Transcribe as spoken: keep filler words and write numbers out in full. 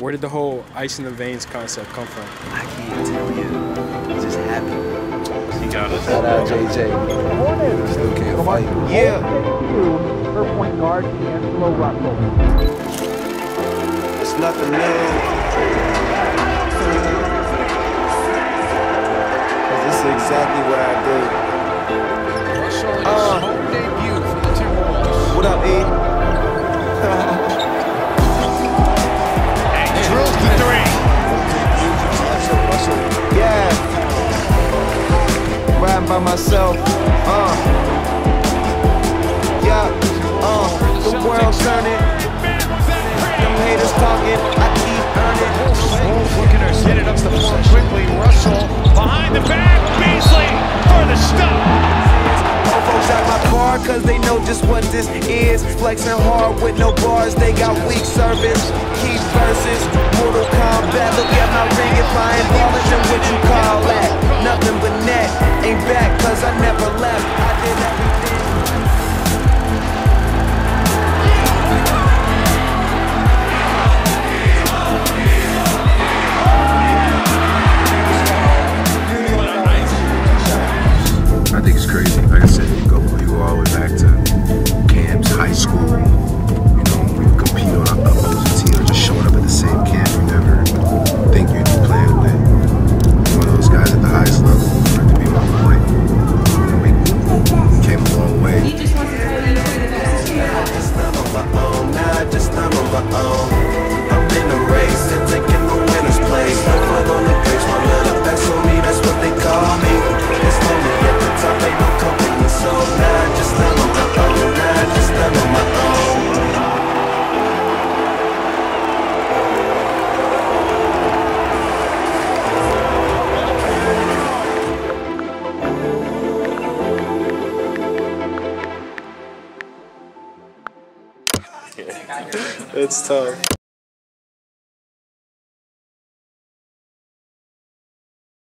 Where did the whole ice in the veins concept come from? I can't tell you. It just happened. He got us. Shout out J J. Still can't fight. Yeah. Her point guard, D'Angelo Russell. It's nothing new. This is exactly what I did. Russell in his uh, home debut for the Timberwolves. What up, E? And drills the three. Yeah. Riding by myself. Uh. Yeah. Uh. The world's turning. Them haters talking. I keep earning. Wolves looking to get it up the floor quickly. Russell behind the back. Cause they know just what this is. Flexing hard with no bars, they got weak service. Keep versus Mortal Kombat. Look at my ring, if I ain't ballin', then what you call that? Nothing but net, ain't back cause I never left. I did everything. I think it's crazy, like I said, you go you go all the way back to camps, high school, you know, we compete on our opposing team, or just showing up at the same camp, you never think you'd be playing with one of those guys at the highest level, like to be my boy. We came a long way. He just wants to tell you just I'm on my own, nah, just I'm on my own. I'm in a race and taking the winner's place. No blood on the grace, my little backs on me, that's what they call me. It's lonely at the top, ain't no company, so nah, just I'm on my own, nah, just I'm on my own. It's tough.